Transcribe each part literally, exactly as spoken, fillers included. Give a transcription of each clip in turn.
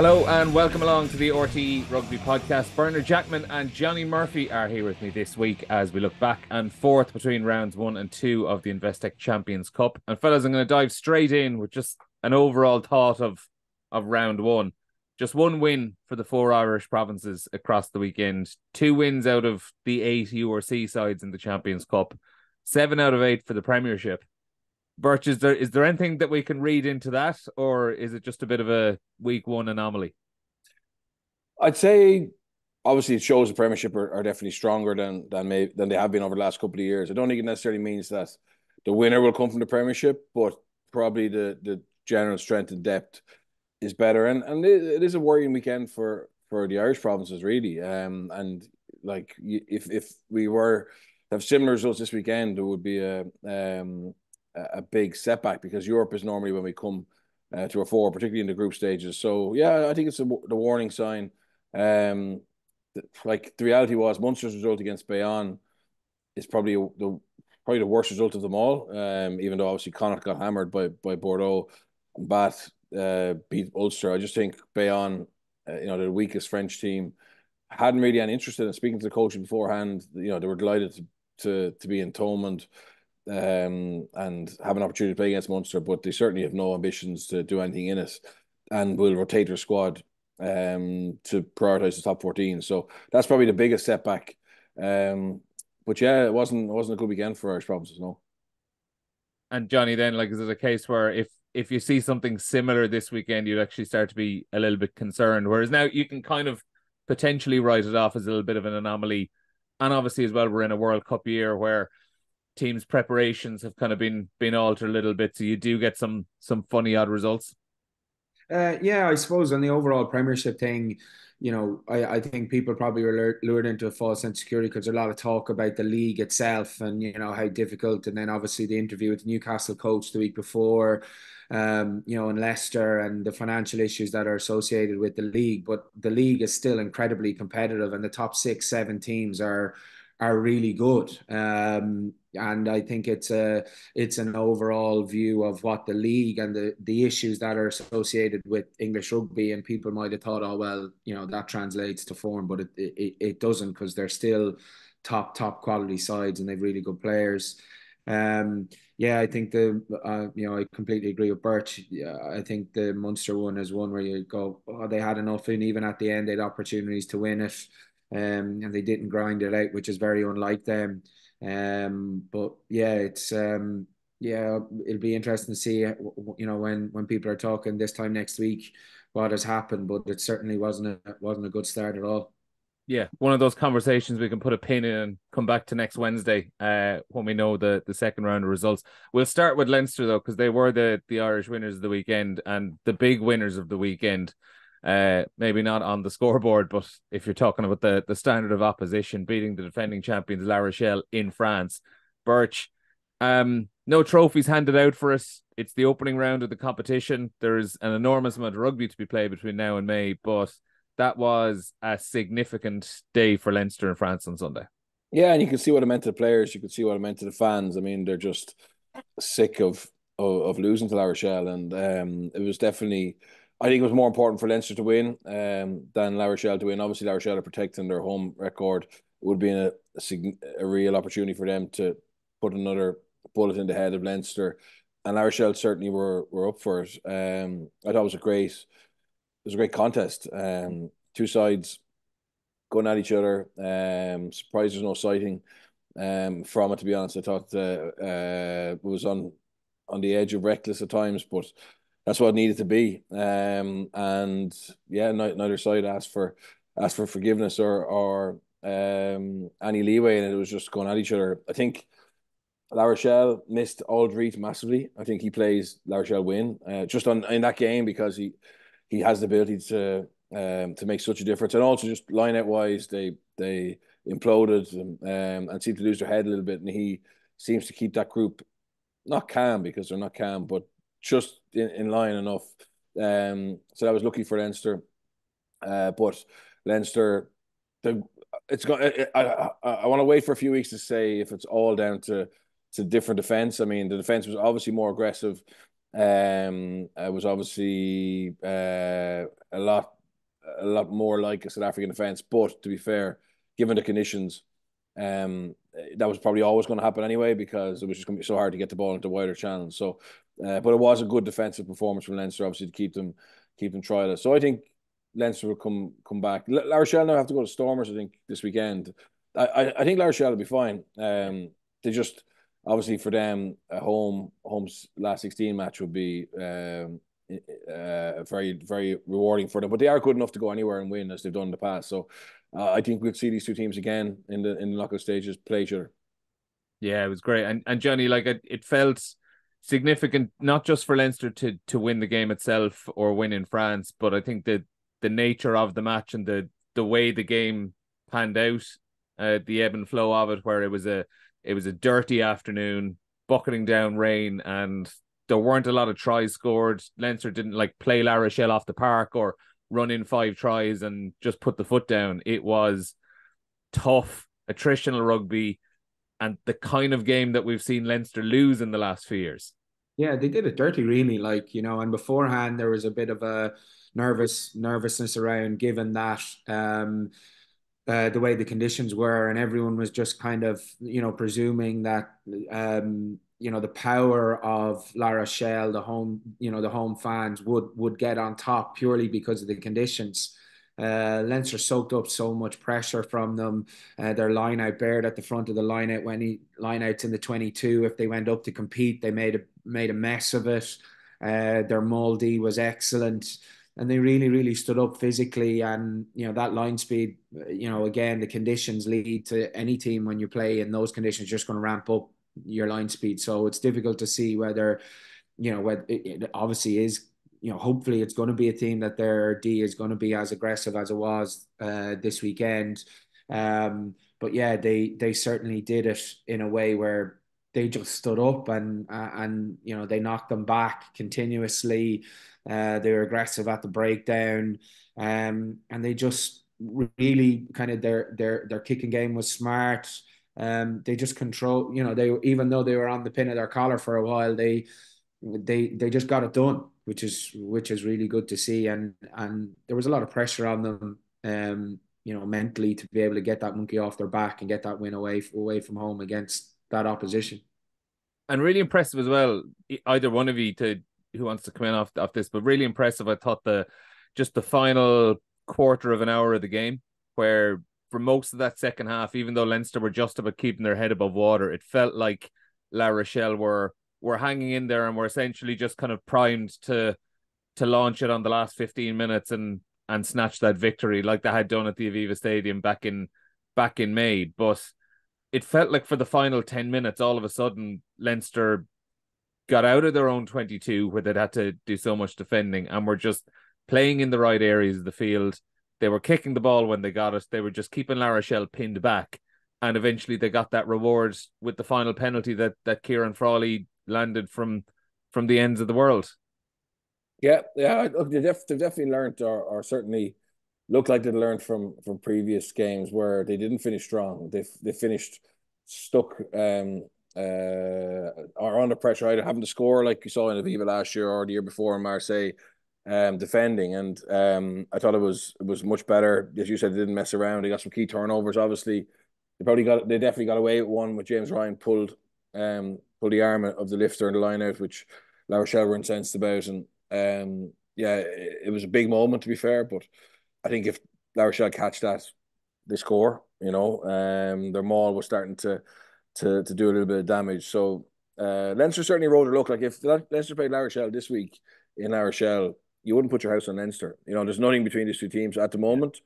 Hello and welcome along to the R T Rugby Podcast. Bernard Jackman and Johne Murphy are here with me this week as we look back and forth between rounds one and two of the Investec Champions Cup. And fellas, I'm going to dive straight in with just an overall thought of, of round one. Just one win for the four Irish provinces across the weekend. Two wins out of the eight U R C sides in the Champions Cup. Seven out of eight for the Premiership. Birch, is there, is there anything that we can read into that, or is it just a bit of a week one anomaly? I'd say, obviously, it shows the Premiership are, are definitely stronger than than, may, than they have been over the last couple of years. I don't think it necessarily means that the winner will come from the Premiership, but probably the, the general strength and depth is better, and and it, it is a worrying weekend for for the Irish provinces, really. Um, and like if if we were to have similar results this weekend, it would be a um a big setback, because Europe is normally when we come uh, to a four, particularly in the group stages. So yeah, I think it's a, the warning sign. Um, that, like the reality was, Munster's result against Bayonne is probably the probably the worst result of them all. Um, even though obviously Connacht got hammered by by Bordeaux, and Bath Uh, beat Ulster. I just think Bayonne, uh, you know, the weakest French team, hadn't really any interest in it. Speaking to the coach beforehand, you know, they were delighted to to, to be in Thomond um, and have an opportunity to play against Munster, but they certainly have no ambitions to do anything in it, and will rotate their squad um, to prioritise the top fourteen. So that's probably the biggest setback. Um, but yeah, it wasn't it wasn't a good weekend for Irish provinces, no. And Johnny, then, like, is it a case where if if you see something similar this weekend, you'd actually start to be a little bit concerned? Whereas now you can kind of potentially write it off as a little bit of an anomaly. And obviously as well, we're in a World Cup year where teams' preparations have kind of been been altered a little bit. So you do get some some funny odd results. Uh, yeah, I suppose on the overall Premiership thing, you know, I, I think people probably were lured into a false sense of security, because there's a lot of talk about the league itself and, you know, how difficult. And then obviously the interview with the Newcastle coach the week before, um, you know, in Leicester, and the financial issues that are associated with the league. But the league is still incredibly competitive, and the top six, seven teams are are really good. Um, and I think it's a it's an overall view of what the league and the, the issues that are associated with English rugby. And people might have thought, oh, well, you know, that translates to form, but it it, it doesn't, because they're still top, top quality sides, and they've really good players. Um, yeah, I think the, uh, you know, I completely agree with Birch. Yeah, I think the Munster one is one where you go, oh, they had enough, and even at the end, they had opportunities to win it. Um, and they didn't grind it out, which is very unlike them. Um, but yeah, it's um, yeah, it'll be interesting to see, you know, when when people are talking this time next week, what has happened. But it certainly wasn't a wasn't a good start at all. Yeah, one of those conversations we can put a pin in and come back to next Wednesday uh, when we know the the second round of results. We'll start with Leinster though, because they were the the Irish winners of the weekend, and the big winners of the weekend. Uh, maybe not on the scoreboard, but if you're talking about the, the standard of opposition, beating the defending champions La Rochelle in France. Birch, um, no trophies handed out for us. It's the opening round of the competition. There is an enormous amount of rugby to be played between now and May, but that was a significant day for Leinster in France on Sunday. Yeah, and you can see what it meant to the players. You can see what it meant to the fans. I mean, they're just sick of of, of losing to La Rochelle, and um, it was definitely... I think it was more important for Leinster to win um, than La Rochelle to win. Obviously, La Rochelle are protecting their home record. It would be a, a, a real opportunity for them to put another bullet in the head of Leinster. And La Rochelle certainly were were up for it. Um, I thought it was a great, it was a great contest. Um, two sides going at each other. Um, surprised there's no sighting um, from it, to be honest. I thought uh, uh, it was on, on the edge of reckless at times, but... that's what it needed to be, um, and yeah, neither side asked for asked for forgiveness or or um, any leeway, and it was just going at each other. I think La Rochelle missed Aldrete massively. I think he plays La Rochelle win uh, just on in that game, because he he has the ability to um, to make such a difference, and also just line out wise, they they imploded and, um, and seemed to lose their head a little bit, and he seems to keep that group not calm, because they're not calm, but just in, in line enough. Um, so that was lucky for Leinster. Uh, but Leinster, the, it's got, I, I, I want to wait for a few weeks to say if it's all down to, to different defence. I mean, the defence was obviously more aggressive Um, it was obviously uh, a lot, a lot more like a South African defence. But to be fair, given the conditions, um, that was probably always going to happen anyway, because it was just going to be so hard to get the ball into wider channels. So, uh, but it was a good defensive performance from Leinster, obviously, to keep them keep them trialless. So I think Leinster will come come back. La Rochelle now have to go to Stormers, I think, this weekend. I I, I think La Rochelle will be fine. Um, they just. Obviously, for them, a home home last sixteen match would be um, uh, very, very rewarding for them. But they are good enough to go anywhere and win, as they've done in the past. So uh, I think we'll see these two teams again in the in the knockout stages play each other. Yeah, it was great. And and Johnny, like it, it felt significant, not just for Leinster to to win the game itself or win in France, but I think the the nature of the match and the the way the game panned out, uh, the ebb and flow of it, where it was a It was a dirty afternoon, bucketing down rain, and there weren't a lot of tries scored. Leinster didn't like play La Rochelle off the park or run in five tries and just put the foot down. It was tough, attritional rugby, and the kind of game that we've seen Leinster lose in the last few years. Yeah, they did it dirty, really. Like, you know, and beforehand there was a bit of a nervous nervousness around, given that um Uh, the way the conditions were, and everyone was just kind of, you know, presuming that, um, you know, the power of La Rochelle, the home, you know, the home fans would would get on top purely because of the conditions. Uh, Leinster soaked up so much pressure from them. Uh, their line out, Baird at the front of the line out, when he line outs in the twenty-two, if they went up to compete, they made a made a mess of it. Uh, their Muldy was excellent. And they really, really stood up physically. And, you know, that line speed, you know, again, the conditions lead to any team when you play in those conditions, you're just going to ramp up your line speed. So it's difficult to see whether, you know, whether it, it obviously is, you know, hopefully it's going to be a team that their D is going to be as aggressive as it was uh, this weekend. Um, but yeah, they they certainly did it in a way where they just stood up and, uh, and you know, they knocked them back continuously. Uh, they were aggressive at the breakdown. Um, and they just really kind of their, their, their kicking game was smart. Um, they just control, you know, they, even though they were on the pin of their collar for a while, they, they, they just got it done, which is, which is really good to see. And, and there was a lot of pressure on them, um, you know, mentally, to be able to get that monkey off their back and get that win away, away from home against that opposition. And really impressive as well, either one of you to who wants to come in off, off this, but really impressive. I thought the just the final quarter of an hour of the game, where for most of that second half, even though Leinster were just about keeping their head above water, it felt like La Rochelle were were hanging in there and were essentially just kind of primed to to launch it on the last fifteen minutes and and snatch that victory like they had done at the Aviva Stadium back in back in May. But it felt like for the final ten minutes, all of a sudden, Leinster got out of their own twenty-two, where they'd had to do so much defending, and were just playing in the right areas of the field. They were kicking the ball when they got it. They were just keeping La Rochelle pinned back. And eventually they got that reward with the final penalty that that Ciarán Frawley landed from from the ends of the world. Yeah, yeah, they've definitely learned, or, or certainly looked like they'd learned from from previous games where they didn't finish strong. They they finished stuck um, uh, or under pressure, either having to score like you saw in Aviva last year or the year before in Marseille, um, defending. And um, I thought it was it was much better. As you said, they didn't mess around. They got some key turnovers. Obviously, they probably got they definitely got away with one with James Ryan pulled um pulled the arm of the lifter in the line out, which La Rochelle were incensed about. And um, yeah, it, it was a big moment, to be fair, but I think if La Rochelle catch that, they score. You know, um, their maul was starting to, to to do a little bit of damage. So uh, Leinster certainly rode their luck. Like if Leinster played La Rochelle this week in La Rochelle, you wouldn't put your house on Leinster. You know, there's nothing between these two teams at the moment.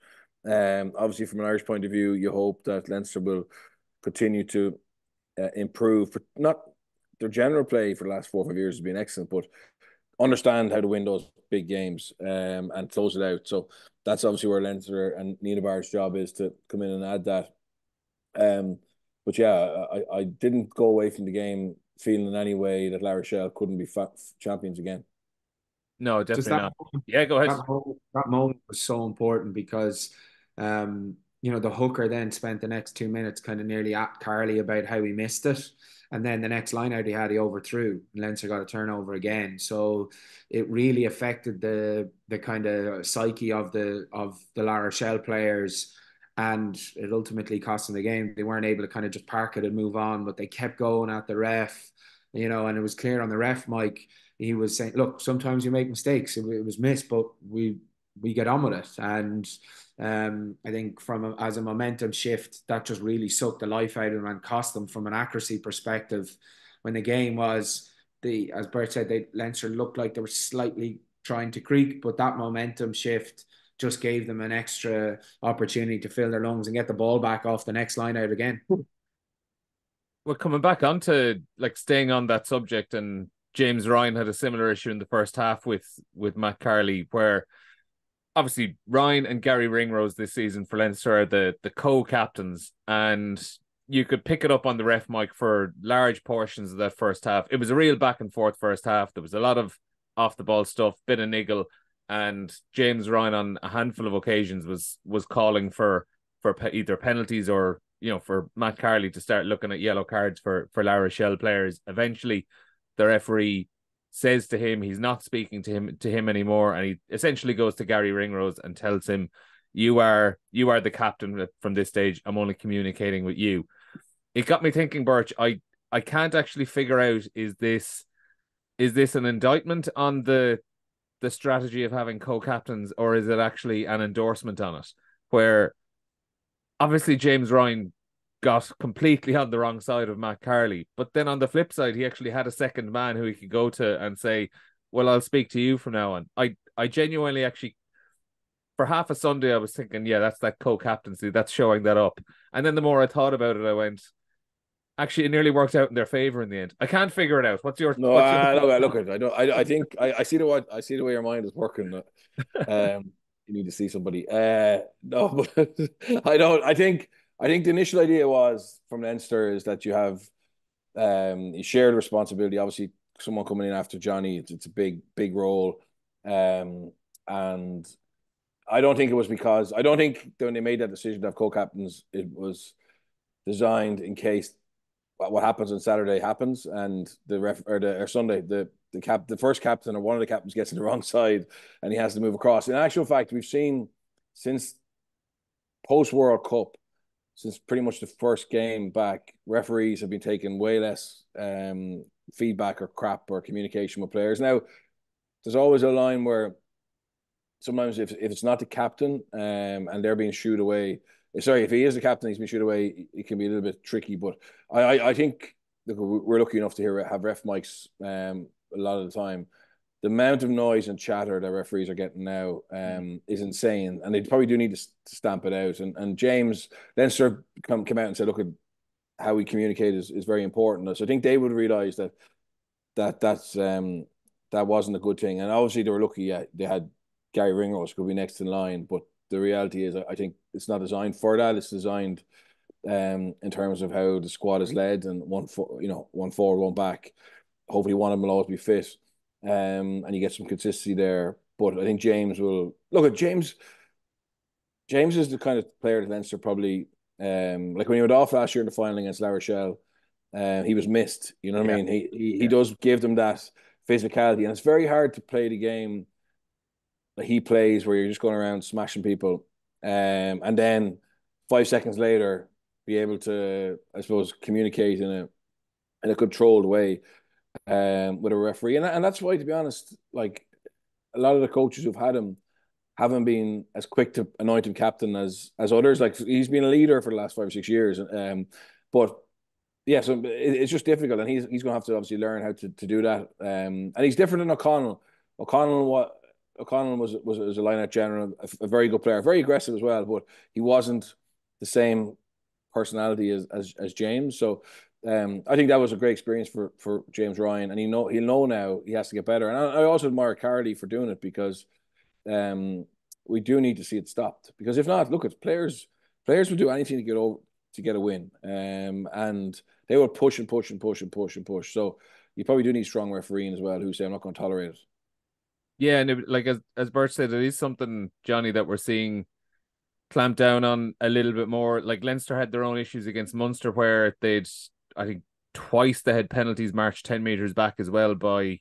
Um, obviously, from an Irish point of view, you hope that Leinster will continue to uh, improve. But not their general play for the last four or five years has been excellent, but understand how to win those big games um, and close it out. So that's obviously where Leinster and Niederbauer's job is, to come in and add that. Um, but yeah, I, I didn't go away from the game feeling in any way that La Rochelle couldn't be fa champions again. No, definitely not. Moment, yeah, go ahead. That moment, that moment was so important because, um, you know, the hooker then spent the next two minutes kind of nearly at Carley about how he missed it. And then the next line out he had, he overthrew, and Leinster got a turnover again. So it really affected the the kind of psyche of the of the La Rochelle players, and it ultimately cost them the game. They weren't able to kind of just park it and move on, but they kept going at the ref, you know, and it was clear on the ref, Mike, he was saying, look, sometimes you make mistakes. It, it was missed, but we we get on with it. And um, I think from a, as a momentum shift, that just really sucked the life out of them and cost them from an accuracy perspective. When the game was, the as Bert said, they, Leinster looked like they were slightly trying to creak, but that momentum shift just gave them an extra opportunity to fill their lungs and get the ball back off the next line out again. Well, coming back on to, like, staying on that subject, and James Ryan had a similar issue in the first half with, with Matt Carley, where obviously Ryan and Gary Ringrose this season for Leinster are the, the co-captains, and you could pick it up on the ref, Mike, for large portions of that first half. It was a real back and forth first half. There was a lot of off-the-ball stuff, bit of niggle, and James Ryan on a handful of occasions was was calling for, for pe- either penalties or, you know, for Matt Carley to start looking at yellow cards for, for La Rochelle players. Eventually, the referee says to him, he's not speaking to him to him anymore, and he essentially goes to Gary Ringrose and tells him, you are you are the captain from this stage. I'm only communicating with you. It got me thinking, Birch, I, I can't actually figure out, is this is this an indictment on the the strategy of having co-captains, or is it actually an endorsement on it? Where obviously James Ryan got completely on the wrong side of Matt Carley. But then on the flip side, he actually had a second man who he could go to and say, well, I'll speak to you from now on. I, I genuinely actually, for half a Sunday, I was thinking, yeah, that's that co-captaincy. That's showing that up. And then the more I thought about it, I went, actually, it nearly worked out in their favour in the end. I can't figure it out. What's your... No, what's uh, your... no look, I, don't, I, I think I, I, see the way, I see the way your mind is working. Um, you need to see somebody. Uh, no, but I don't... I think... I think the initial idea was from Leinster is that you have um, shared responsibility. Obviously, someone coming in after Johnny, it's, it's a big, big role. Um, and I don't think it was because, I don't think when they made that decision to have co-captains, it was designed in case what happens on Saturday happens, and the ref or, the, or Sunday, the, the, cap, the first captain or one of the captains gets to the wrong side and he has to move across. In actual fact, we've seen since post-World Cup, since pretty much the first game back, referees have been taking way less um, feedback or crap or communication with players. Now, there's always a line where sometimes if, if it's not the captain um, and they're being shooed away, sorry, if he is the captain, he's been shooed away, it can be a little bit tricky. But I, I, I think look, we're lucky enough to hear have ref mics um, a lot of the time. The amount of noise and chatter that referees are getting now um, is insane, and they probably do need to, to stamp it out. And and James Leinster come come out and said, "Look, how we communicate is, is very important." So I think they would realise that that that's um, that wasn't a good thing. And obviously they were lucky; yeah, they had Gary Ringrose could be next in line. But the reality is, I think it's not designed for that. It's designed um, in terms of how the squad is led, and one for, you know, one forward, one back. Hopefully, one of them will always be fit. Um, and you get some consistency there. But I think James will... Look, at James James is the kind of player that Leinster probably... Um, like when he went off last year in the final against La Rochelle, uh, he was missed. You know what yeah. I mean? He he, yeah. he does give them that physicality. And it's very hard to play the game that he plays where you're just going around smashing people. Um, and then five seconds later, be able to, I suppose, communicate in a in a controlled way. Um, with a referee, and, and that's why, to be honest, like a lot of the coaches who've had him haven't been as quick to anoint him captain as as others. Like he's been a leader for the last five or six years, um, but yeah, so it, it's just difficult, and he's he's gonna have to obviously learn how to, to do that. Um, and he's different than O'Connell. O'Connell what O'Connell was was, was a line-out general, a, a very good player, very aggressive as well, but he wasn't the same personality as as, as James. So. Um, I think that was a great experience for, for James Ryan, and he know he'll know now he has to get better. And I, I also admire Carley for doing it, because um, we do need to see it stopped. Because if not, look, it's players players will do anything to get over to get a win, um, and they will push and push and push and push and push. So you probably do need strong refereeing as well, who say I'm not going to tolerate it. Yeah, and it, like as as Birch said, it is something, Johnny, that we're seeing clamp down on a little bit more. Like Leinster had their own issues against Munster, where they'd, I think, twice they had penalties marched ten metres back as well by,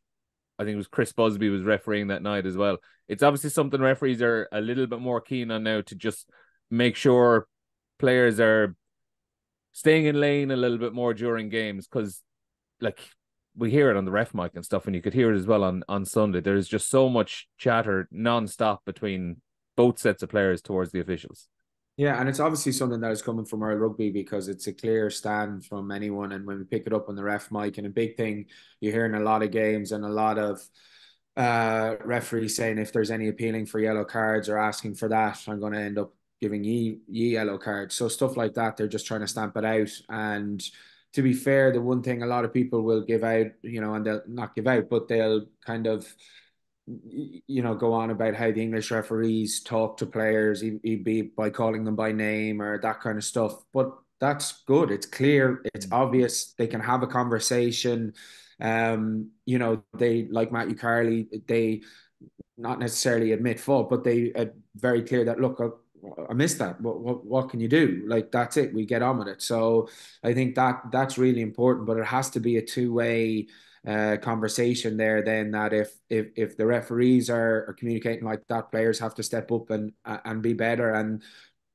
I think it was Chris Busby was refereeing that night as well. It's obviously something referees are a little bit more keen on now, to just make sure players are staying in lane a little bit more during games, because like we hear it on the ref mic and stuff, and you could hear it as well on, on Sunday. There's just so much chatter non-stop between both sets of players towards the officials. Yeah, and it's obviously something that is coming from our rugby, because it's a clear stand from anyone. And when we pick it up on the ref mic, and a big thing you hear in a lot of games, and a lot of uh, referees saying if there's any appealing for yellow cards or asking for that, I'm going to end up giving ye, ye yellow cards. So stuff like that, they're just trying to stamp it out. And to be fair, the one thing a lot of people will give out, you know, and they'll not give out, but they'll kind of, you know, go on about how the English referees talk to players, be by calling them by name or that kind of stuff. But that's good. It's clear. It's obvious. They can have a conversation. Um, you know, they, like Matthew Carley, they not necessarily admit fault, but they are very clear that, look, I, I missed that. What, what what can you do? Like, that's it. We get on with it. So I think that that's really important, but it has to be a two-way Uh, conversation there then, that if if if the referees are, are communicating like that, players have to step up and uh, and be better and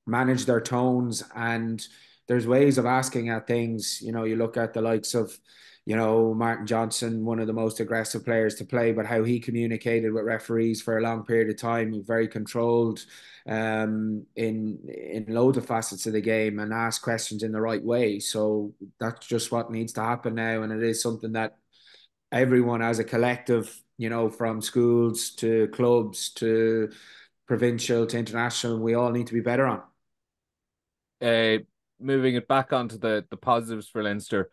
manage their tones. And there's ways of asking at things. You know, you look at the likes of, you know, Martin Johnson, one of the most aggressive players to play, but how he communicated with referees for a long period of time, very controlled um, in in loads of facets of the game, and asked questions in the right way. So that's just what needs to happen now, and it is something that everyone as a collective, you know, from schools to clubs to provincial to international, we all need to be better on. Uh, moving it back onto the, the positives for Leinster.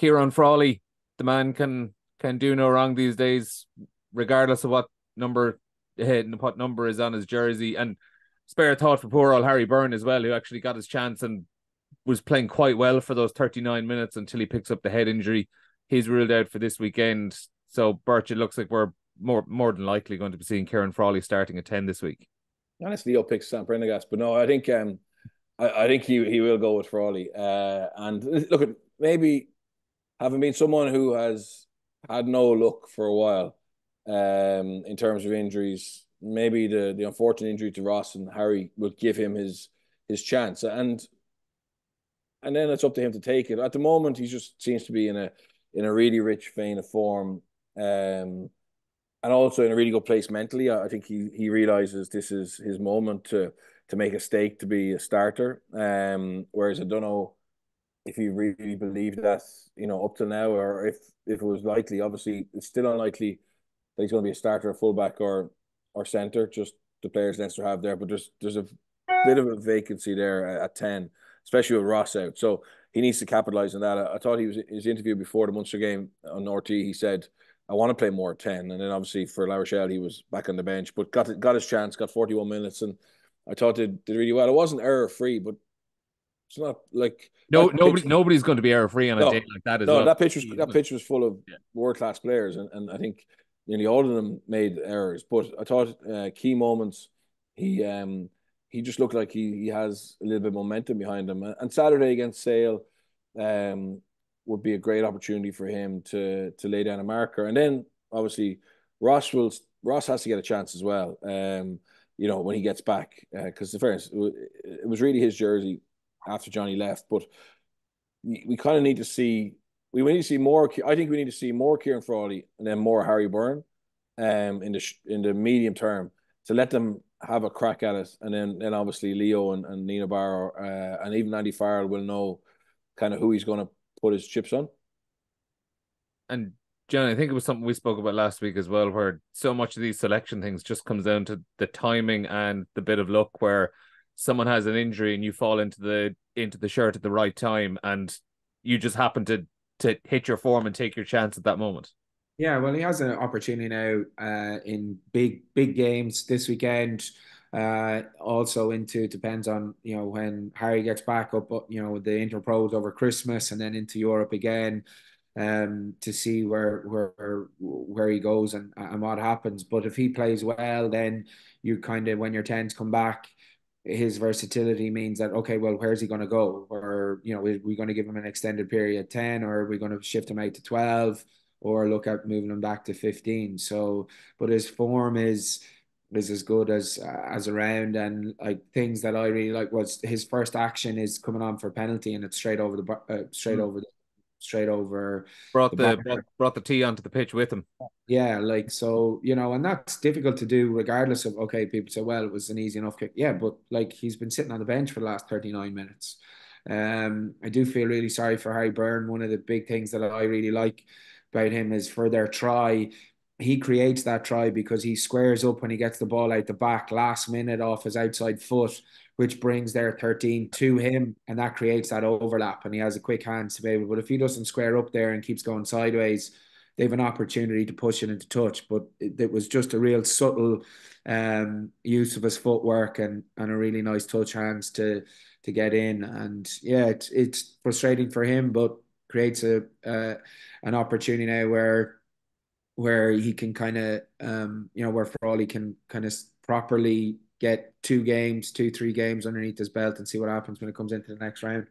Ciarán Frawley, the man can can do no wrong these days, regardless of what number uh, what number is on his jersey. And spare a thought for poor old Harry Byrne as well, who actually got his chance and was playing quite well for those thirty-nine minutes until he picks up the head injury. He's ruled out for this weekend. So, Birch, it looks like we're more more than likely going to be seeing Ciarán Frawley starting at ten this week. Honestly, you'll pick Sam Prendergast, but no, I think um, I, I think he he will go with Frawley. Uh, and look, at maybe having been someone who has had no luck for a while um, in terms of injuries, maybe the the unfortunate injury to Ross and Harry will give him his his chance, and and then it's up to him to take it. At the moment, he just seems to be in a in a really rich vein of form, um, and also in a really good place mentally. I think he he realises this is his moment to to make a stake, to be a starter. Um, whereas I don't know if he really believed that, you know, up to now, or if, if it was likely. Obviously, it's still unlikely that he's going to be a starter, a fullback, or or centre, just the players Leinster have there. But there's, there's a bit of a vacancy there at, at ten, especially with Ross out. So he needs to capitalise on that. I, I thought he was his interview before the Munster game on R T. He said, "I want to play more at ten." And then obviously for La Rochelle, he was back on the bench, but got got his chance, got forty-one minutes, and I thought they did really well. It wasn't error free, but it's not like no nobody pitch, nobody's going to be error free on no, a day like that as no, well. No, that pitch was that pitch was full of yeah. world class players, and and I think nearly all of them made errors. But I thought uh, key moments he. um He just looked like he, he has a little bit of momentum behind him. And Saturday against Sale um, would be a great opportunity for him to to lay down a marker. And then, obviously, Ross will Ross has to get a chance as well, um, you know, when he gets back. Because, uh, in fairness, it was really his jersey after Johnny left. But we kind of need to see... We need to see more... I think we need to see more Ciarán Frawley and then more Harry Byrne um, in the in the medium term, to let them have a crack at it. And then, then obviously Leo and, and Nina Barrow uh, and even Andy Farrell will know kind of who he's going to put his chips on. And, John, I think it was something we spoke about last week as well, where so much of these selection things just comes down to the timing and the bit of luck, where someone has an injury and you fall into the into the shirt at the right time, and you just happen to to hit your form and take your chance at that moment. Yeah, well, he has an opportunity now uh, in big, big games this weekend. Uh, also into, depends on, you know, when Harry gets back up, you know, the Interpros over Christmas, and then into Europe again, um, to see where where where he goes and, and what happens. But if he plays well, then you kind of, when your tens come back, his versatility means that, okay, well, where's he going to go? Or, you know, are we going to give him an extended period ten, or are we going to shift him out to twelve, or look at moving him back to fifteen? So, but his form is is as good as as around, and like things that I really like was his first action is coming on for penalty, and it's straight over the uh, straight mm-hmm. over the straight over brought the, the brought, brought the tee onto the pitch with him. Yeah, like, so, you know, and that's difficult to do regardless of, okay, people say, well, it was an easy enough kick. Yeah, but like, he's been sitting on the bench for the last thirty-nine minutes. Um, I do feel really sorry for Harry Byrne. One of the big things that I really like about him is for their try, he creates that try because he squares up when he gets the ball out the back last minute off his outside foot, which brings their thirteen to him, and that creates that overlap, and he has a quick hand to be able, but if he doesn't square up there and keeps going sideways, they have an opportunity to push it into touch. But it, it was just a real subtle um, use of his footwork and and a really nice touch hands to to get in. And yeah, it's, it's frustrating for him, but creates a uh, an opportunity now where where he can kind of, um, you know, where Frawley can kind of properly get two games, two, three games underneath his belt and see what happens when it comes into the next round.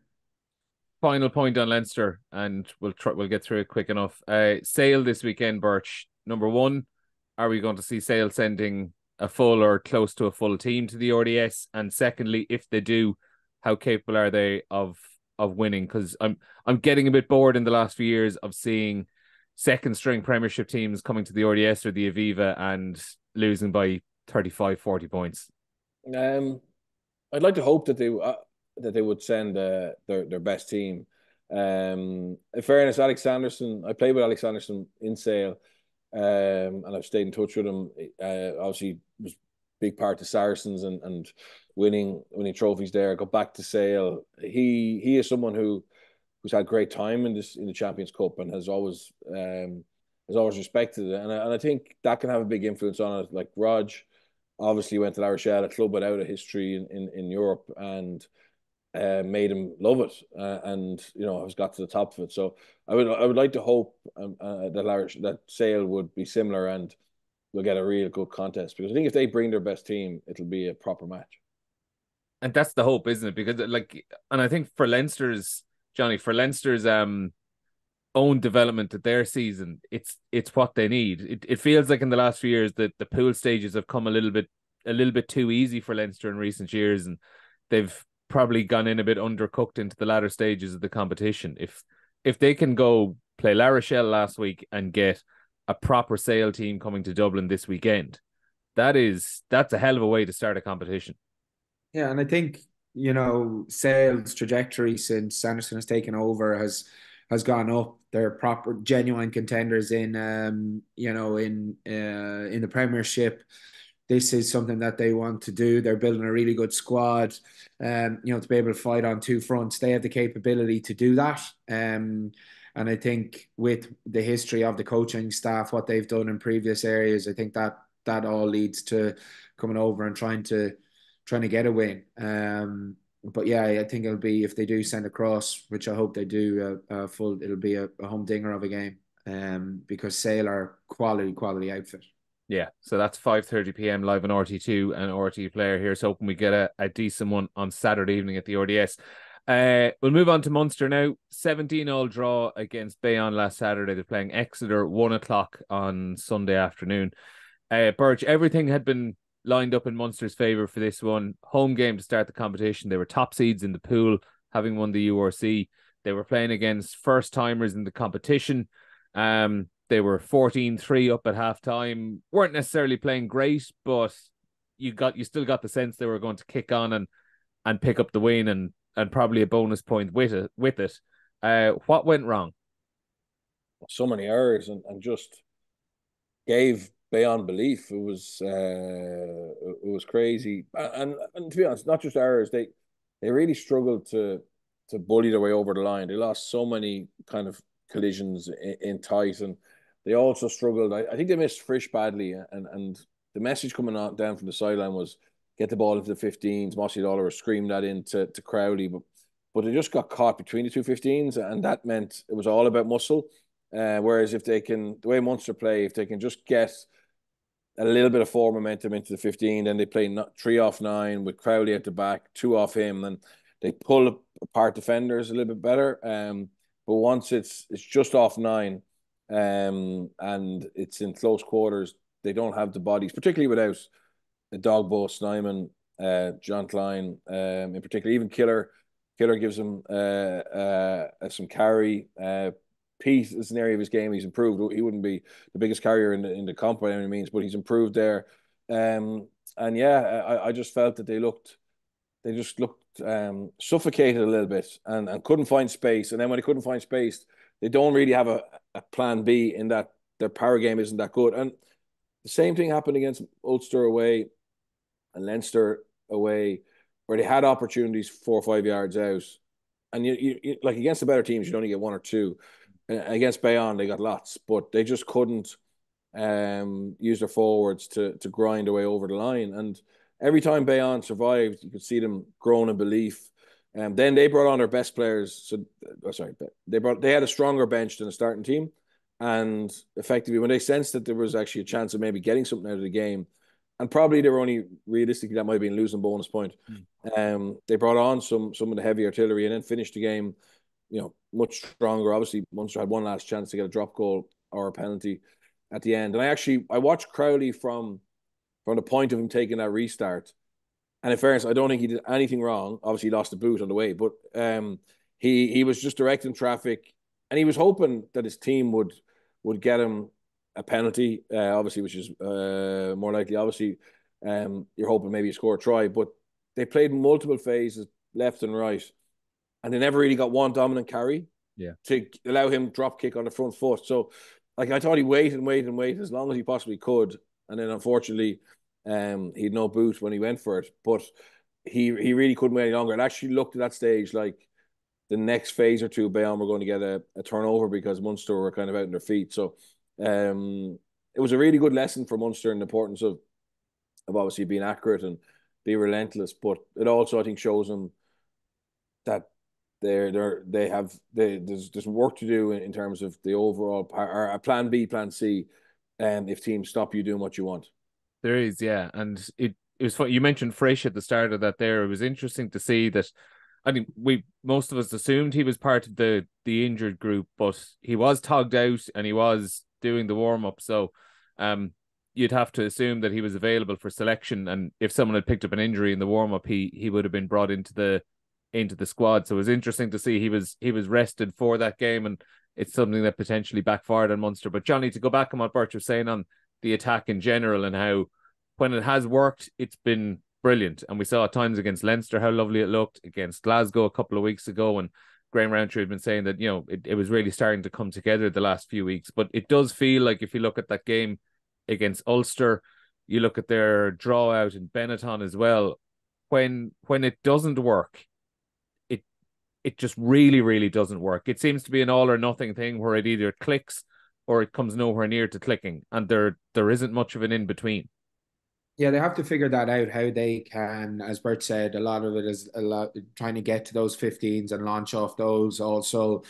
Final point on Leinster, and we'll try, we'll get through it quick enough. Uh, Sale this weekend, Birch. Number one, are we going to see Sale sending a full or close to a full team to the R D S? And secondly, if they do, how capable are they of of winning? Because I'm I'm getting a bit bored in the last few years of seeing second string Premiership teams coming to the R D S or the Aviva and losing by thirty-five, forty points. Um, I'd like to hope that they uh, that they would send uh, their their best team. Um, in fairness, Alex Sanderson, I played with Alex Sanderson in Sale, um, and I've stayed in touch with him. Uh, obviously, was a big part to Saracens and and winning winning trophies there. Got back to Sale. He he is someone who. who's had great time in this in the Champions Cup and has always um, has always respected it. And I, and I think that can have a big influence on it. Like, Rog obviously went to La Rochelle, a club without a history in, in, in Europe, and uh, made him love it. Uh, and, you know, has got to the top of it. So I would I would like to hope um, uh, that La Rochelle, that Sale would be similar, and we'll get a real good contest. Because I think if they bring their best team, it'll be a proper match. And that's the hope, isn't it? Because, like, and I think for Leinster's, Johnny, for Leinster's um own development of their season, it's it's what they need. It it feels like in the last few years that the pool stages have come a little bit a little bit too easy for Leinster in recent years, and they've probably gone in a bit undercooked into the latter stages of the competition. If if they can go play La Rochelle last week and get a proper Sale team coming to Dublin this weekend, that is that's a hell of a way to start a competition. Yeah, and I think, you know, Sale's trajectory since Sanderson has taken over has has gone up. They're proper, genuine contenders in, um, you know, in uh, in the Premiership. This is something that they want to do. They're building a really good squad, um, you know, to be able to fight on two fronts. They have the capability to do that. Um, and I think with the history of the coaching staff, what they've done in previous areas, I think that that all leads to coming over and trying to. trying to get a win. Um, but yeah, I think it'll be, if they do send across, which I hope they do, uh, uh, full, it'll be a, a home dinger of a game, um, because Sale are quality, quality outfit. Yeah, so that's five thirty p m live on R T two and R T Player here. So hoping we get a, a decent one on Saturday evening at the R D S. Uh, we'll move on to Munster now. seventeen all draw against Bayonne last Saturday. They're playing Exeter, one o'clock on Sunday afternoon. Uh, Birch, everything had been lined up in Munster's favour for this one. Home game to start the competition. They were top seeds in the pool, having won the U R C. They were playing against first-timers in the competition. Um, they were fourteen three up at half-time. Weren't necessarily playing great, but you got you still got the sense they were going to kick on and and pick up the win and and probably a bonus point with it. With it. Uh, what went wrong? So many errors and, and just gave... beyond belief. It was uh, it was crazy, and and to be honest, not just errors. They they really struggled to to bully their way over the line. They lost so many kind of collisions in, in tight, and they also struggled. I, I think they missed Frisch badly, and and the message coming on down from the sideline was get the ball into the fifteens. Mossy Dollar screamed that in to, to Crowley, but but they just got caught between the two fifteens, and that meant it was all about muscle. Uh, whereas if they can, the way Munster play, if they can just get a little bit of forward momentum into the fifteen. Then they play not, three off nine with Crowley at the back, two off him. And they pull apart defenders a little bit better. Um, but once it's it's just off nine um, and it's in close quarters, they don't have the bodies, particularly without Dogbo, Snyman, uh, John Klein um, in particular. Even Killer. Killer gives him uh, uh, some carry. Uh, Piece is an area of his game he's improved. He wouldn't be the biggest carrier in the, in the comp by any means, but he's improved there. Um, and yeah, I, I just felt that they looked, they just looked um, suffocated a little bit and, and couldn't find space. And then when they couldn't find space, they don't really have a, a plan B in that their power game isn't that good. And the same thing happened against Ulster away and Leinster away, where they had opportunities four or five yards out. And you, you, you like against the better teams, you'd only get one or two. Against Bayonne, they got lots, but they just couldn't um, use their forwards to to grind away over the line. And every time Bayonne survived, you could see them growing in belief. And um, then they brought on their best players. So, oh, sorry, they brought they had a stronger bench than the starting team. And effectively, when they sensed that there was actually a chance of maybe getting something out of the game, and probably they were only realistically that might have been losing bonus point. Mm. Um, they brought on some some of the heavy artillery and then finished the game, you know, much stronger. Obviously, Munster had one last chance to get a drop goal or a penalty at the end. And I actually, I watched Crowley from from the point of him taking that restart. And in fairness, I don't think he did anything wrong. Obviously, he lost the boot on the way, but um, he he was just directing traffic, and he was hoping that his team would would get him a penalty, uh, obviously, which is uh, more likely. Obviously, um, you're hoping maybe you score a try, but they played multiple phases left and right, and they never really got one dominant carry yeah. to allow him drop kick on the front foot. So, like, I thought he waited and waited and waited as long as he possibly could. And then, unfortunately, um, he had no boot when he went for it. But he he really couldn't wait any longer. It actually looked at that stage like the next phase or two, Bayonne were going to get a, a turnover because Munster were kind of out on their feet. So, um, it was a really good lesson for Munster in the importance of, of obviously being accurate and be relentless. But it also, I think, shows them that They're, they're, they have they, there's there's work to do in, in terms of the overall power, or a plan B, plan C, and um, if teams stop you doing what you want. There is, yeah, and it it was fun. You mentioned Frisch at the start of that. There, it was interesting to see that. I mean, we most of us assumed he was part of the the injured group, but he was togged out and he was doing the warm up. So, um, you'd have to assume that he was available for selection, and if someone had picked up an injury in the warm up, he he would have been brought into the. into the squad. So it was interesting to see he was he was rested for that game, and it's something that potentially backfired on Munster. But Johnny, to go back on what Bert was saying on the attack in general and how when it has worked, it's been brilliant. And we saw at times against Leinster how lovely it looked, against Glasgow a couple of weeks ago, and Graham Rowntree had been saying that, you know, it, it was really starting to come together the last few weeks. But it does feel like if you look at that game against Ulster, you look at their draw out in Benetton as well, when when it doesn't work, it just really, really doesn't work. It seems to be an all or nothing thing where it either clicks or it comes nowhere near to clicking, and there there isn't much of an in-between. Yeah, they have to figure that out, how they can, as Bert said, a lot of it is a lot trying to get to those fifteens and launch off those. Also,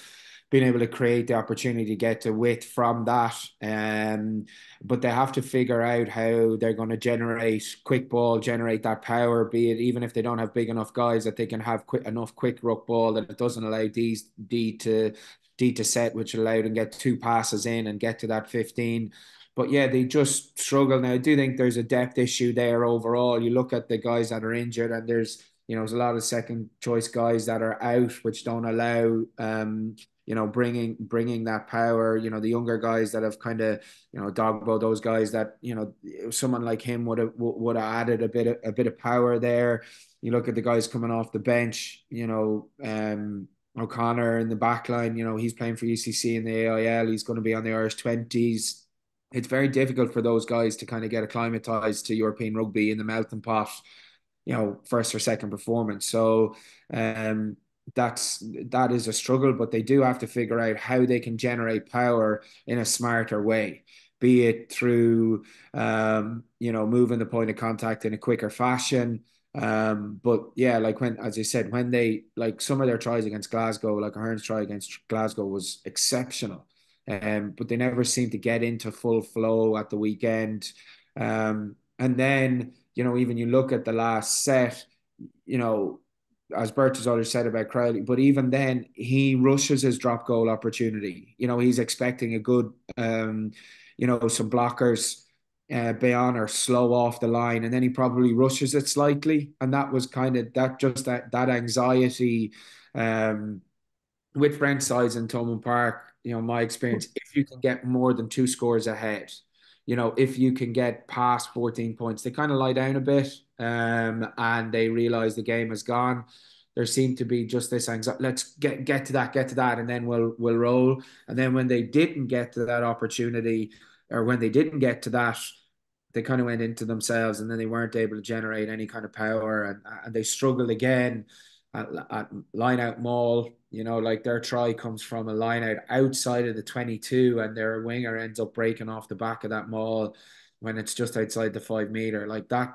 being able to create the opportunity to get to width from that. Um, but they have to figure out how they're going to generate quick ball, generate that power, be it even if they don't have big enough guys that they can have quick, enough quick ruck ball that it doesn't allow D's, D to D to set, which allowed them get two passes in and get to that fifteen. But yeah, they just struggle. Now, I do think there's a depth issue there overall. You look at the guys that are injured, and there's, you know, there's a lot of second choice guys that are out, which don't allow... Um, you know, bringing bringing that power, you know, the younger guys that have kind of, you know, Dogbo, those guys that, you know, someone like him would have would have added a bit of, a bit of power there. You look at the guys coming off the bench, you know, um, O'Connor in the back line, you know, he's playing for U C C in the A I L. He's going to be on the Irish twenties. It's very difficult for those guys to kind of get acclimatized to European rugby in the melting pot, you know, first or second performance. So, um. That's that is a struggle, but they do have to figure out how they can generate power in a smarter way, be it through um, you know, moving the point of contact in a quicker fashion. Um, but yeah, like when, as you said, when they, like some of their tries against Glasgow, like Ahern's try against Glasgow was exceptional, um, but they never seemed to get into full flow at the weekend. Um, and then, you know, even you look at the last set, you know, as Bert has already said about Crowley, but even then he rushes his drop goal opportunity. You know, he's expecting a good, um, you know, some blockers, uh, Bayonne are slow off the line, and then he probably rushes it slightly. And that was kind of that, just that, that anxiety, um, with French sides in Thomond Park, you know, my experience, if you can get more than two scores ahead, you know, if you can get past fourteen points, they kind of lie down a bit, um, and they realize the game is gone. There seemed to be just this anxiety, let's get get to that, get to that, and then we'll we'll roll. And then when they didn't get to that opportunity, or when they didn't get to that, they kind of went into themselves, and then they weren't able to generate any kind of power, and, and they struggled again at, at line-out maul. You know, like their try comes from a line out outside of the twenty-two, and their winger ends up breaking off the back of that maul when it's just outside the five meter. Like that,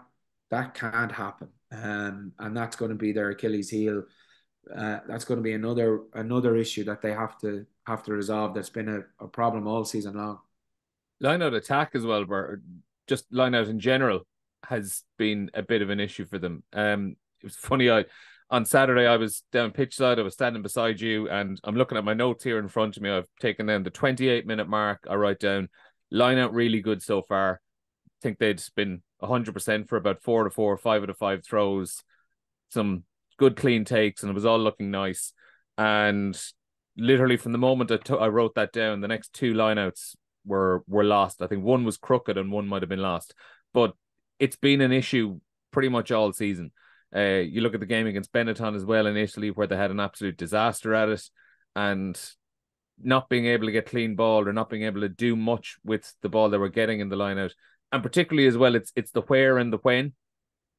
that can't happen. Um, and that's going to be their Achilles heel. Uh, that's going to be another another issue that they have to have to resolve. That's been a, a problem all season long. Line out attack as well, or just line out in general, has been a bit of an issue for them. Um, it was funny. I. On Saturday, I was down pitch side. I was standing beside you, and I'm looking at my notes here in front of me. I've taken down the twenty-eight minute mark. I write down line out really good so far. I think they'd been one hundred percent for about four to four, five out of five throws, some good clean takes, and it was all looking nice. And literally from the moment I, I wrote that down, the next two line outs were, were lost. I think one was crooked and one might have been lost. But it's been an issue pretty much all season. Uh, you look at the game against Benetton as well in Italy, where they had an absolute disaster at it, and not being able to get clean ball or not being able to do much with the ball they were getting in the lineout. And particularly as well, it's it's the where and the when,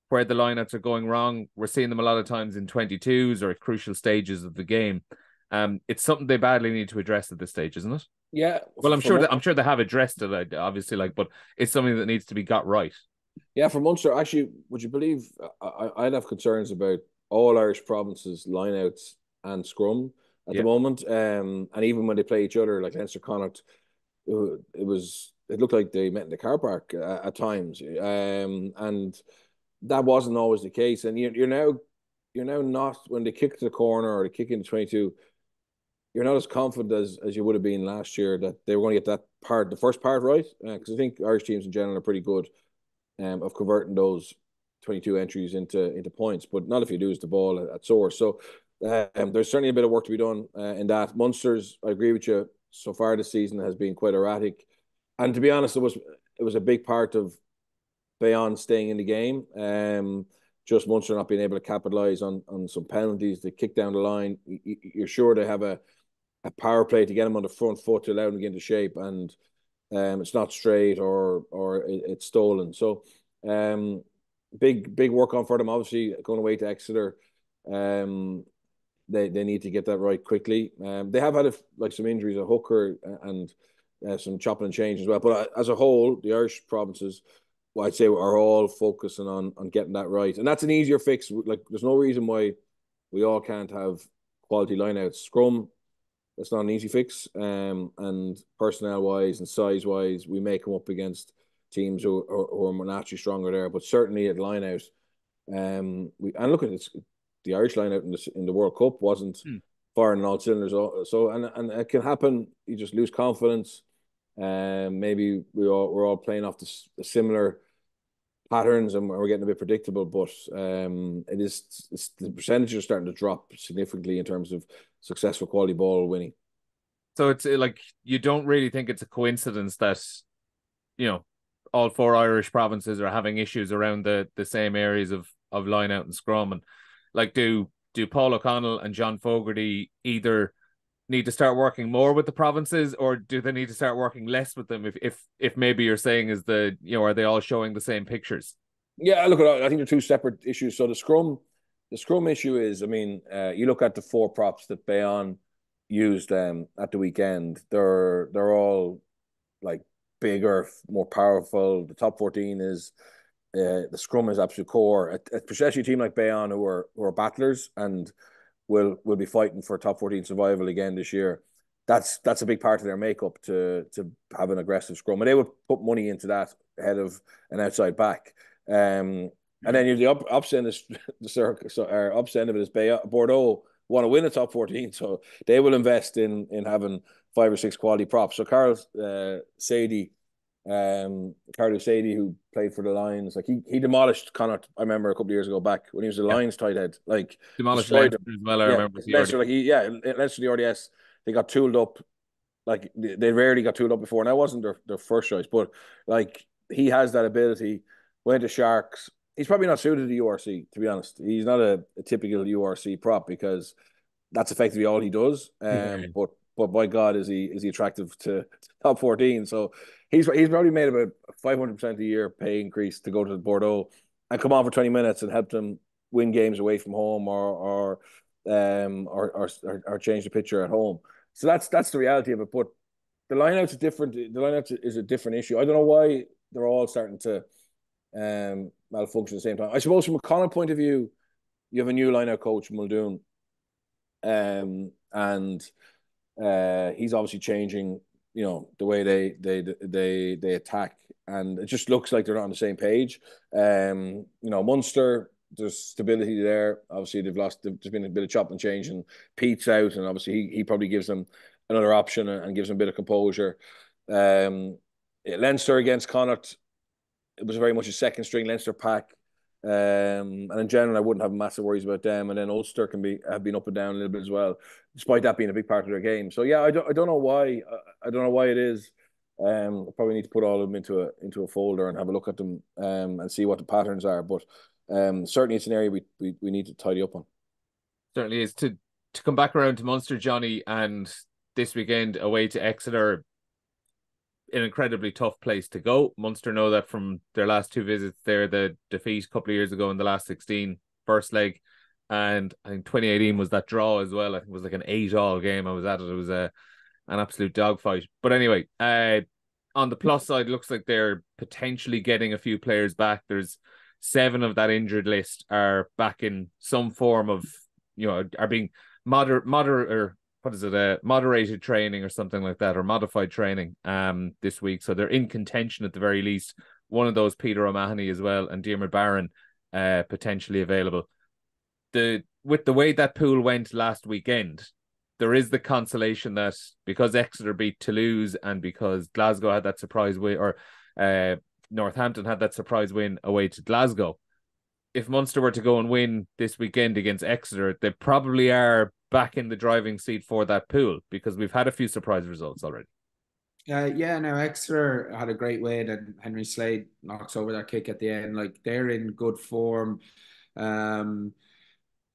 where the lineouts are going wrong. We're seeing them a lot of times in twenty-twos or at crucial stages of the game. Um, it's something they badly need to address at this stage, isn't it? Yeah. Well, I'm sure that, I'm sure they have addressed it, obviously, like, but it's something that needs to be got right. Yeah, for Munster, actually, would you believe I, I'd have concerns about all Irish provinces lineouts and scrum at yeah. the moment, um, and even when they play each other, like Leinster Connacht, it, it was it looked like they met in the car park uh, at times, um, and that wasn't always the case. And you, you're now you're now not, when they kick to the corner or they kick into twenty-two, you're not as confident as, as you would have been last year that they were going to get that part, the first part right, because uh, I think Irish teams in general are pretty good. Um, of converting those twenty-two entries into into points, but not if you lose the ball at, at source. So um, there's certainly a bit of work to be done uh, in that. Munster's, I agree with you, so far this season has been quite erratic, and to be honest, it was it was a big part of Bayonne staying in the game. Um, just Munster not being able to capitalise on on some penalties, they kick down the line. You're sure they have a a power play to get them on the front foot to allow them to get into shape, and. Um, it's not straight or or it's stolen. So, um, big big work on for them. Obviously, going away to Exeter, um, they they need to get that right quickly. Um, they have had a, like some injuries, a hooker and uh, some chopping and change as well. But as a whole, the Irish provinces, well, I'd say, are all focusing on on getting that right, and that's an easier fix. Like, there's no reason why we all can't have quality lineouts, scrum. That's not an easy fix. Um, and personnel-wise and size-wise, we may come up against teams who, who, who are naturally stronger there. But certainly at line-out, um, we and look at it, the Irish line-out in the, in the World Cup wasn't mm. firing all cylinders. So and and it can happen. You just lose confidence. Um, maybe we all we're all playing off the similar patterns, and we're getting a bit predictable. But um, it is it's, the percentages are starting to drop significantly in terms of successful quality ball winning. So it's like, you don't really think it's a coincidence that, you know, all four Irish provinces are having issues around the the same areas of of line out and scrum. And like, do do Paul O'Connell and John Fogarty either need to start working more with the provinces, or do they need to start working less with them? If if if maybe you're saying is the, you know, are they all showing the same pictures? Yeah, look, I think they're two separate issues. So the scrum. The scrum issue is, I mean, uh, you look at the four props that Bayonne used um, at the weekend. They're they're all like bigger, more powerful. The top fourteen is uh, the scrum is absolute core. Especially a, a team like Bayonne, who are who are battlers and will will be fighting for top fourteen survival again this year. that's that's a big part of their makeup to to have an aggressive scrum, and they would put money into that ahead of an outside back. Um, and then you're the up, opposite end of the circle, so or opposite end of it is Bayonne. Bordeaux want to win a top fourteen, so they will invest in in having five or six quality props. So Carl uh, Sadie, um, Carlo Sadie, who played for the Lions, like he he demolished Connacht. I remember a couple of years ago back when he was the yeah. Lions tight head, like demolished Leinster as well. I yeah, remember Leinster, like he, yeah, Leinster the R D S. They got tooled up, like they rarely got tooled up before, and that wasn't their, their first choice. But like he has that ability. Went to Sharks. He's probably not suited to the U R C, to be honest. He's not a, a typical U R C prop because that's effectively all he does. Um, mm-hmm. But but by God, is he is he attractive to top fourteen? So he's he's probably made about five hundred percent a year pay increase to go to Bordeaux and come on for twenty minutes and help them win games away from home or or um or or, or, or change the picture at home. So that's that's the reality of it. But the lineouts are different. The lineouts is a different issue. I don't know why they're all starting to um, malfunction at the same time. I suppose from a Connacht point of view, you have a new lineout coach, Muldoon, um, and uh, he's obviously changing, you know, the way they they they they attack, and it just looks like they're not on the same page. Um, you know, Munster. There's stability there. Obviously, they've lost. There's been a bit of chop and change, and Pete's out, and obviously he he probably gives them another option and gives them a bit of composure. Um, Leinster against Connacht, it was very much a second string Leinster pack, um, and in general, I wouldn't have massive worries about them. And then Ulster can be have been up and down a little bit as well, despite that being a big part of their game. So yeah, I don't I don't know why I don't know why it is. Um, I probably need to put all of them into a into a folder and have a look at them um, and see what the patterns are, but. Um, certainly it's an area we, we, we need to tidy up on. Certainly is. To to come back around to Munster, Johnny, and this weekend away to Exeter, an incredibly tough place to go. Munster know that from their last two visits there, the defeat a couple of years ago in the last sixteen, first leg, and I think twenty eighteen was that draw as well. I think it was like an eight all game. I was at it. It was a, an absolute dogfight. But anyway, uh, on the plus side, looks like they're potentially getting a few players back. There's seven of that injured list are back in some form of, you know, are being moder moder or what is it, uh, moderated training or something like that, or modified training um this week. So they're in contention at the very least. One of those, Peter O'Mahony as well, and Diarmaid Barron uh potentially available. The with the way that pool went last weekend, there is the consolation that because Exeter beat Toulouse and because Glasgow had that surprise win, or uh Northampton had that surprise win away to Glasgow. If Munster were to go and win this weekend against Exeter, they probably are back in the driving seat for that pool because we've had a few surprise results already. Uh, yeah, no, Exeter had a great win and Henry Slade knocks over that kick at the end. Like, they're in good form. Um,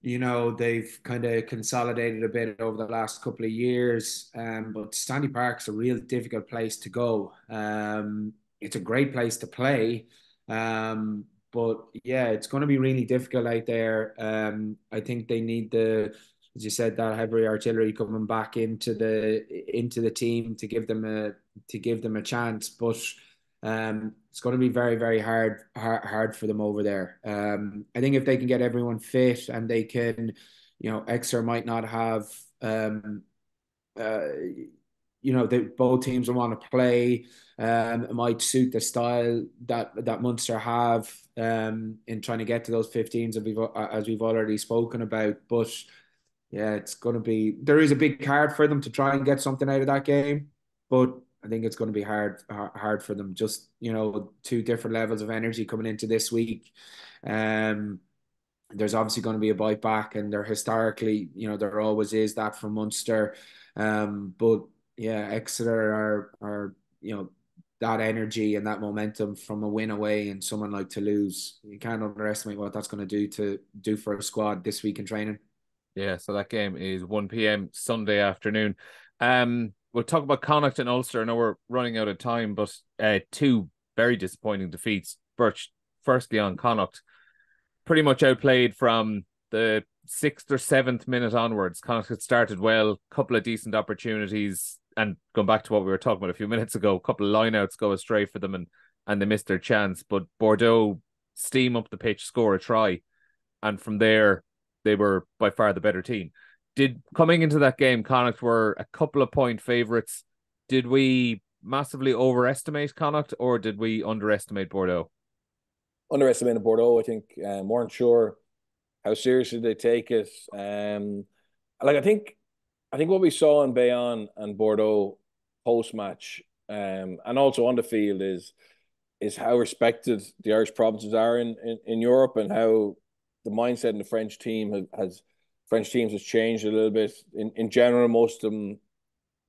you know, they've kind of consolidated a bit over the last couple of years, um, but Sandy Park's a real difficult place to go. Um, It's a great place to play. Um, but yeah, it's going to be really difficult out there. Um, I think they need the, as you said, that heavy artillery coming back into the into the team to give them a to give them a chance. But um, it's going to be very, very hard hard, hard for them over there. Um, I think if they can get everyone fit and they can, you know, Exeter might not have, um, uh, you know, they, both teams will want to play. Um, it might suit the style that that Munster have um, in trying to get to those fifteens, as we've, as we've already spoken about. But yeah, it's going to be, there is a big card for them to try and get something out of that game. But I think it's going to be hard hard for them. Just, you know, two different levels of energy coming into this week. Um, there's obviously going to be a bite back, and there historically, you know, there always is that for Munster. Um, but yeah, Exeter are are you know, that energy and that momentum from a win away and someone like Toulouse, you can't underestimate what that's going to do to do for a squad this week in training. Yeah, so that game is one p m Sunday afternoon. Um, we'll talk about Connacht and Ulster. I know we're running out of time, but uh, two very disappointing defeats. Birch, firstly on Connacht, pretty much outplayed from the sixth or seventh minute onwards. Connacht had started well, a couple of decent opportunities. And going back to what we were talking about a few minutes ago, a couple of lineouts go astray for them and, and they missed their chance. But Bordeaux steam up the pitch, score a try. And from there, they were by far the better team. did coming into that game, Connacht were a couple of point favourites. Did we massively overestimate Connacht, or did we underestimate Bordeaux? Underestimated Bordeaux, I think. Um, weren't sure how seriously they take it. Um, like I think, I think what we saw in Bayonne and Bordeaux post match, um, and also on the field, is is how respected the Irish provinces are in, in, in Europe, and how the mindset in the French team has, has French teams has changed a little bit. In in general, most of them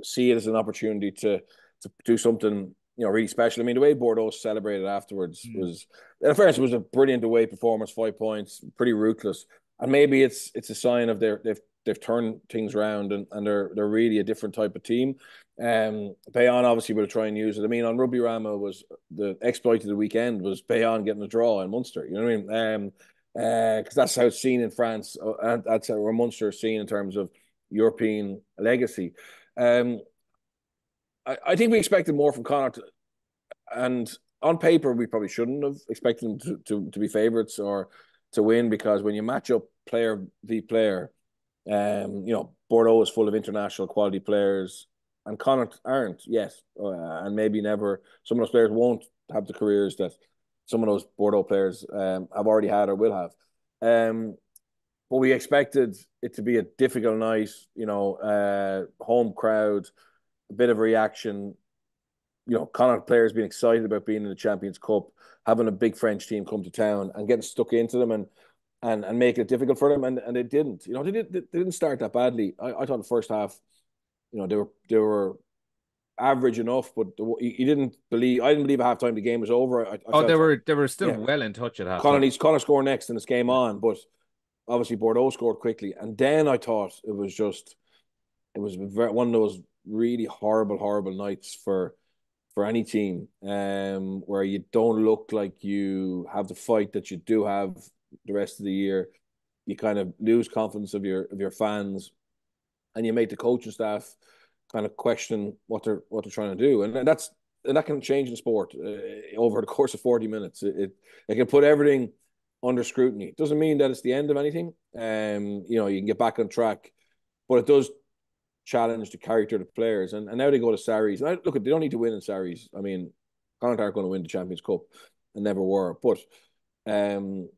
see it as an opportunity to to do something, you know, really special. I mean, the way Bordeaux celebrated afterwards mm. was, at first, was a brilliant away performance, five points, pretty ruthless. And maybe it's it's a sign of their they've they've turned things around, and, and they're they're really a different type of team. Um, Bayonne obviously will try and use it. I mean, on Rugby Rama, was the exploit of the weekend was Bayonne getting a draw in Munster. You know what I mean? Um, because uh, that's how it's seen in France, and that's how Munster is seen in terms of European legacy. Um. I, I think we expected more from Connacht, and on paper we probably shouldn't have expected them to, to, to be favourites or to win, because when you match up player v player, um, you know, Bordeaux is full of international quality players, and Connacht aren't. Yes, uh, and maybe never. Some of those players won't have the careers that some of those Bordeaux players um, have already had or will have. Um, but we expected it to be a difficult night. You know, uh, home crowd, a bit of reaction, you know, Connacht players being excited about being in the Champions Cup, having a big French team come to town and getting stuck into them and and and making it difficult for them, and, and they didn't. You know, they didn't they didn't start that badly. I, I thought the first half, you know, they were they were average enough, but you, you didn't believe I didn't believe at half time the game was over. I, I oh, felt, they were they were still yeah, well in touch at half. Connacht Connacht score next and it's game on, but obviously Bordeaux scored quickly, and then I thought it was just it was one of those really horrible, horrible nights for for any team, um, where you don't look like you have the fight that you do have the rest of the year. You kind of lose confidence of your of your fans, and you make the coaching staff kind of question what they're what they're trying to do, and, and that's and that can change in sport uh, over the course of forty minutes. It, it it can put everything under scrutiny. It doesn't mean that it's the end of anything. Um, you know, you can get back on track, but it does challenge the character of the players, and, and now they go to Sarries. And I, look, they don't need to win in Sarries. I mean, Connacht aren't going to win the Champions Cup, and never were. But um,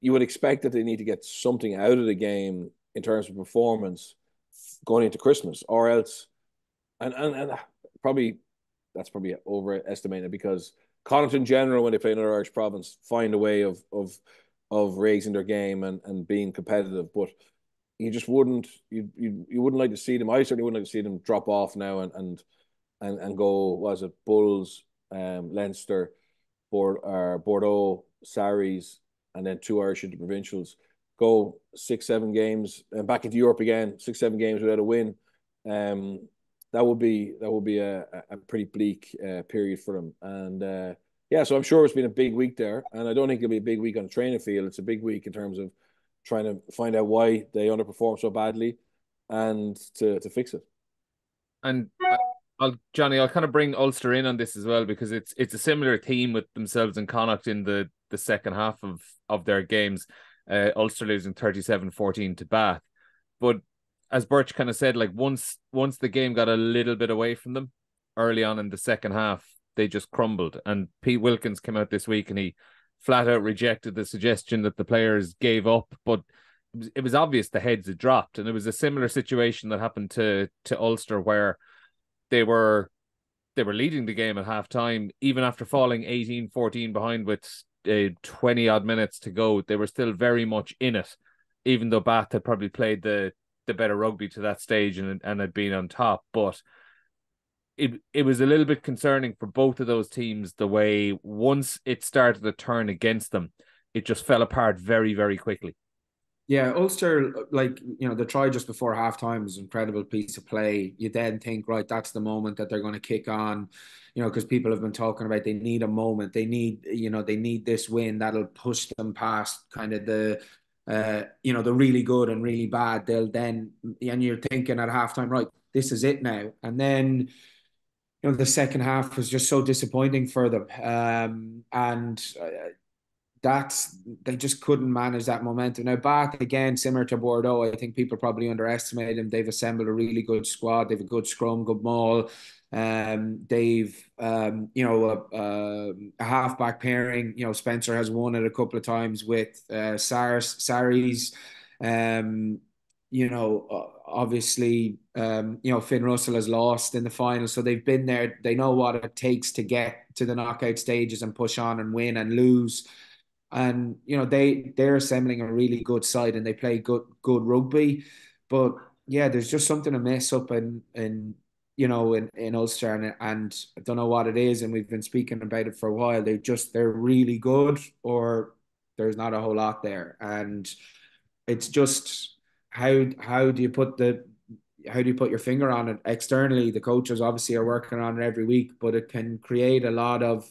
you would expect that they need to get something out of the game in terms of performance going into Christmas, or else, and and, and probably that's probably overestimated, because Connacht in general, when they play another Irish province, find a way of of of raising their game and and being competitive, but. You just wouldn't you, you you wouldn't like to see them. I certainly wouldn't like to see them drop off now and and and, and go. What was it, Bulls, um, Leinster, Bord, uh, Bordeaux, Sarries, and then two Irish interprovincials. Go six seven games and back into Europe again. Six seven games without a win. Um, that would be that would be a a pretty bleak uh, period for them. And uh, yeah, so I'm sure it's been a big week there. And I don't think it'll be a big week on the training field. It's a big week in terms of trying to find out why they underperform so badly, and to, to fix it. And I'll, Johnny, I'll kind of bring Ulster in on this as well, because it's it's a similar theme with themselves and Connacht in the the second half of of their games. Uh, Ulster losing thirty-seven fourteen to Bath, but as Birch kind of said, like once once the game got a little bit away from them early on in the second half, they just crumbled. And Pete Wilkins came out this week and he flat out rejected the suggestion that the players gave up, but it was, it was obvious the heads had dropped. And it was a similar situation that happened to to Ulster, where they were they were leading the game at half time, even after falling eighteen fourteen behind with uh, twenty odd minutes to go. They were still very much in it, even though Bath had probably played the the better rugby to that stage and and had been on top. But It, it was a little bit concerning for both of those teams, the way once it started to turn against them, it just fell apart very, very quickly. Yeah, Ulster, like, you know, the try just before halftime was an incredible piece of play. You then think, right, that's the moment that they're going to kick on, you know, because people have been talking about they need a moment. They need, you know, they need this win that'll push them past kind of the... Uh, you know, the really good and really bad. They'll then... And you're thinking at halftime, right, this is it now. And then... You know, the second half was just so disappointing for them. Um, and uh, that's, they just couldn't manage that momentum. Now, Bath, again, similar to Bordeaux, I think people probably underestimate them. They've assembled a really good squad. They've a good scrum, good maul. Um, they've, um, you know, a, a, a halfback pairing. You know, Spencer has won it a couple of times with uh, Saracens. Um, you know, obviously, um, you know, Finn Russell has lost in the final. So they've been there. They know what it takes to get to the knockout stages and push on and win and lose. And, you know, they, they're assembling a really good side and they play good, good rugby. But yeah, there's just something amiss up in, in, you know, in, in Ulster, and, and I don't know what it is, and we've been speaking about it for a while. They just, they're really good, or there's not a whole lot there. And it's just, how how do you put the, how do you put your finger on it? Externally, the coaches obviously are working on it every week, but it can create a lot of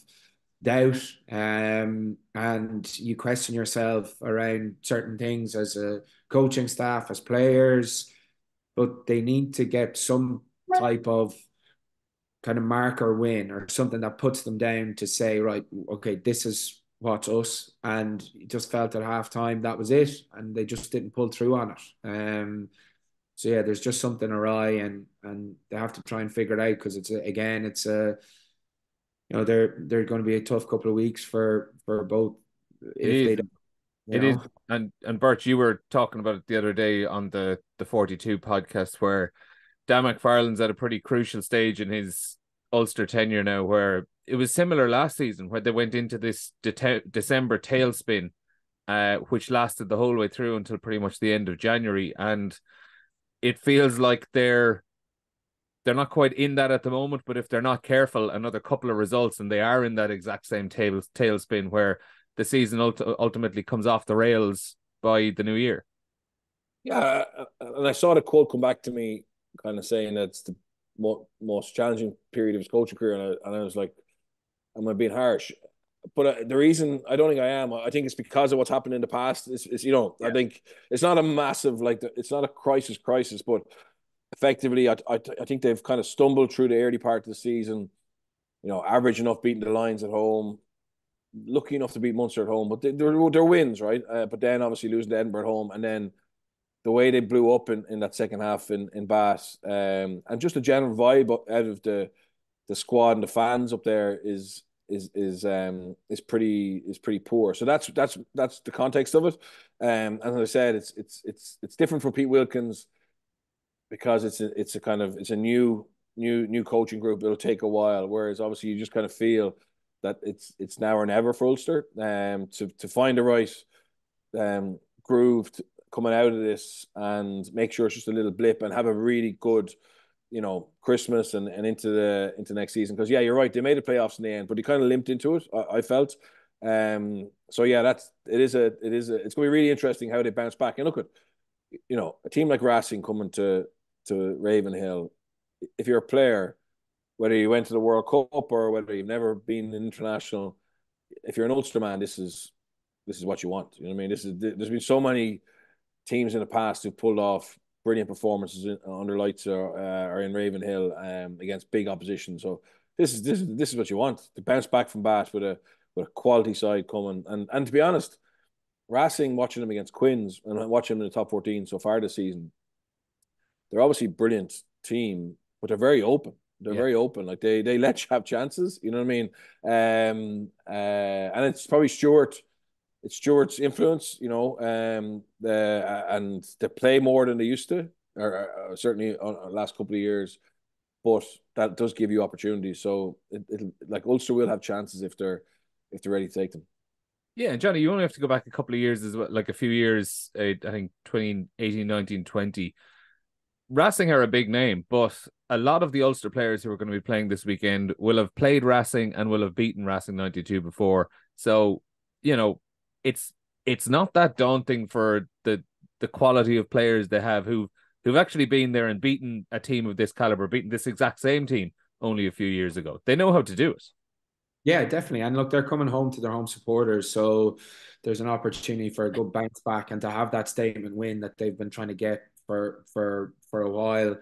doubt, um, and you question yourself around certain things as a coaching staff, as players, but they need to get some type of kind of mark or win or something that puts them down to say, right, okay, this is what's us. And it just felt at halftime that was it, and they just didn't pull through on it. Um, so yeah, there's just something awry, and and they have to try and figure it out, because it's a, again, it's a, you know, they're they're going to be a tough couple of weeks for for both. It if is. They don't, it know. Is, and and Bert, you were talking about it the other day on the the forty-two podcast, where Dan McFarlane's at a pretty crucial stage in his Ulster tenure now, where it was similar last season, where they went into this de December tailspin, uh, which lasted the whole way through until pretty much the end of January. And it feels like they're they're not quite in that at the moment, but if they're not careful, another couple of results and they are in that exact same tail tailspin where the season ult ultimately comes off the rails by the new year. Yeah, and I saw the quote come back to me, kind of saying that's the mo most challenging period of his coaching career, and I, and I was like, am I being harsh? But uh, the reason I don't think I am, I think it's because of what's happened in the past. It's, it's you know, yeah. I think it's not a massive, like, it's not a crisis crisis, but effectively, I, I, I think they've kind of stumbled through the early part of the season, you know, average enough beating the Lions at home, lucky enough to beat Munster at home, but they, they're, they're wins, right? Uh, but then obviously losing to Edinburgh at home, and then the way they blew up in, in that second half in, in Bath, um, and just the general vibe out of the the squad and the fans up there is is is um is pretty is pretty poor. So that's that's that's the context of it. Um, and as I said, it's it's it's it's different for Pete Wilkins, because it's a, it's a kind of it's a new new new coaching group. It'll take a while. Whereas obviously you just kind of feel that it's it's now or never for Ulster, um, to to find the right um groove to, coming out of this, and make sure it's just a little blip, and have a really good, you know, Christmas and, and into the into next season. Because yeah, you're right, they made the playoffs in the end, but they kind of limped into it, I, I felt. Um, so yeah, that's it is a it is a, it's going to be really interesting how they bounce back. And look at, you know, a team like Racing coming to to Ravenhill. If you're a player, whether you went to the World Cup or whether you've never been an international, if you're an Ulster man, this is this is what you want. You know what I mean? This is there's been so many teams in the past who pulled off brilliant performances in, under lights or uh, or in Ravenhill, um, against big opposition. So this is this is this is what you want, to bounce back from Bath with a with a quality side coming. And and to be honest, Racing, watching them against Quinns and watching them in the top fourteen so far this season, they're obviously a brilliant team, but they're very open. They're yeah. very open. Like they they let you have chances. You know what I mean? Um, uh, and it's probably Stewart. It's Stewart's influence, you know, um, the, and they play more than they used to, or, or certainly on the last couple of years. But that does give you opportunities. So, it, it'll, like Ulster will have chances if they're if they're ready to take them. Yeah, and Johnny, you only have to go back a couple of years as well, like a few years. Uh, I think twenty eighteen, nineteen, twenty. Racing are a big name, but a lot of the Ulster players who are going to be playing this weekend will have played Racing and will have beaten Racing ninety-two before. So, you know, It's it's not that daunting for the the quality of players they have who who've actually been there and beaten a team of this caliber, beaten this exact same team only a few years ago. They know how to do it. Yeah, definitely. And look, they're coming home to their home supporters, so there's an opportunity for a good bounce back and to have that statement win that they've been trying to get for for for a while.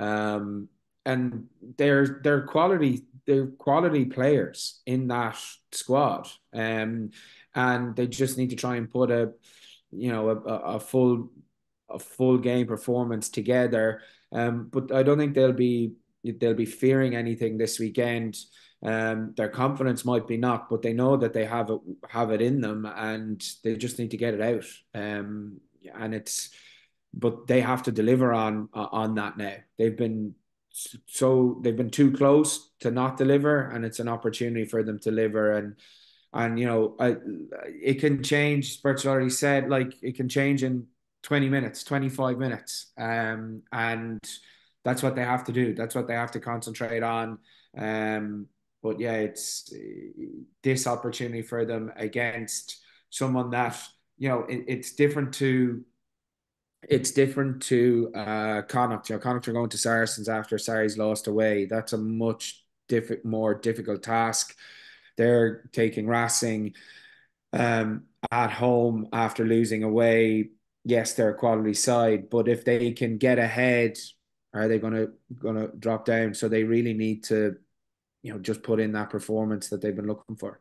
Um, and they're they're quality they're quality players in that squad. Um. and they just need to try and put a, you know, a, a full a full game performance together. Um, but I don't think they'll be they'll be fearing anything this weekend. Um, their confidence might be knocked, but they know that they have it have it in them, and they just need to get it out. Um, and it's, but they have to deliver on on that now. They've been so they've been too close to not deliver, and it's an opportunity for them to deliver. And and you know, I, it can change. Bert's already said, like, it can change in twenty minutes, twenty-five minutes, um, and that's what they have to do. That's what they have to concentrate on. Um, but yeah, it's this opportunity for them against someone that, you know, it, it's different to. It's different to uh, Connacht. You know, Connacht are going to Saracens after Sarries lost away. That's a much diff- more difficult task. They're taking Racing um, at home after losing away. Yes, they're a quality side, but if they can get ahead, are they going to going to drop down? So they really need to, you know, just put in that performance that they've been looking for.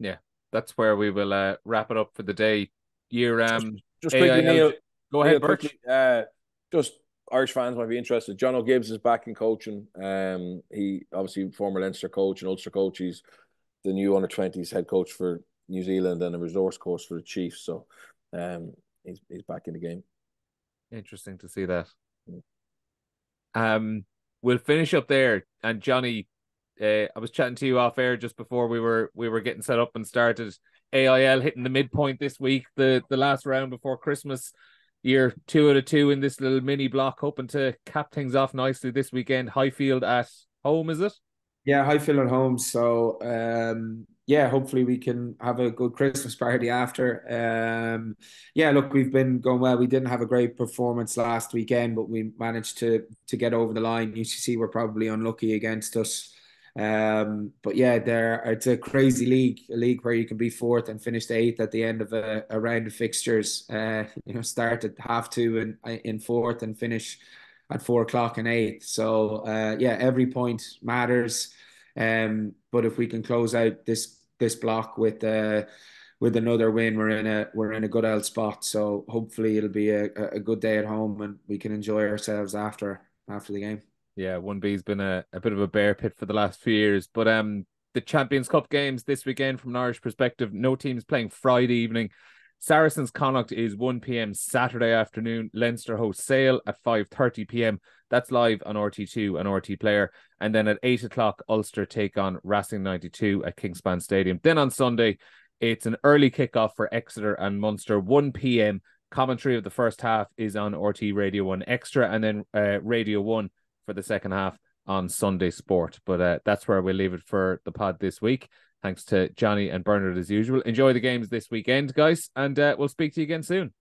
Yeah, that's where we will uh, wrap it up for the day. Year um, just, just quickly, Neil. Go ahead, Bert. Uh, just Irish fans might be interested. John O'Gibbs is back in coaching. Um, he obviously former Leinster coach and Ulster coach. He's the new under twenties head coach for New Zealand and a resource coach for the Chiefs. So, um, he's he's back in the game. Interesting to see that. Yeah. Um, we'll finish up there. And Johnny, uh, I was chatting to you off air just before we were we were getting set up and started. A I L hitting the midpoint this week. The the last round before Christmas. You're two out of two in this little mini block, hoping to cap things off nicely this weekend. Highfield at home, is it? Yeah, Highfield at home. So, um, yeah, hopefully we can have a good Christmas party after. Um, yeah, look, we've been going well. We didn't have a great performance last weekend, but we managed to to get over the line. U C C were probably unlucky against us. Um, but yeah, there it's a crazy league, a league where you can be fourth and finish eighth at the end of a, a round of fixtures. Uh, you know, start at half two and in fourth and finish at four o'clock and eighth. So uh, yeah, every point matters. Um, but if we can close out this this block with uh, with another win, we're in a we're in a good old spot. So hopefully it'll be a, a good day at home and we can enjoy ourselves after after the game. Yeah, one B's been a, a bit of a bear pit for the last few years. But um, the Champions Cup games this weekend from an Irish perspective, no teams playing Friday evening. Saracens Connacht is one p.m. Saturday afternoon. Leinster hosts Sale at five thirty p.m. That's live on R T two and R T Player. And then at eight o'clock, Ulster take on Racing ninety-two at Kingspan Stadium. Then on Sunday, it's an early kickoff for Exeter and Munster, one p.m. Commentary of the first half is on R T Radio one Extra and then uh, Radio one. For the second half on Sunday Sport. But uh, that's where we'll leave it for the pod this week. Thanks to Johnny and Bernard as usual. Enjoy the games this weekend, guys, and uh, we'll speak to you again soon.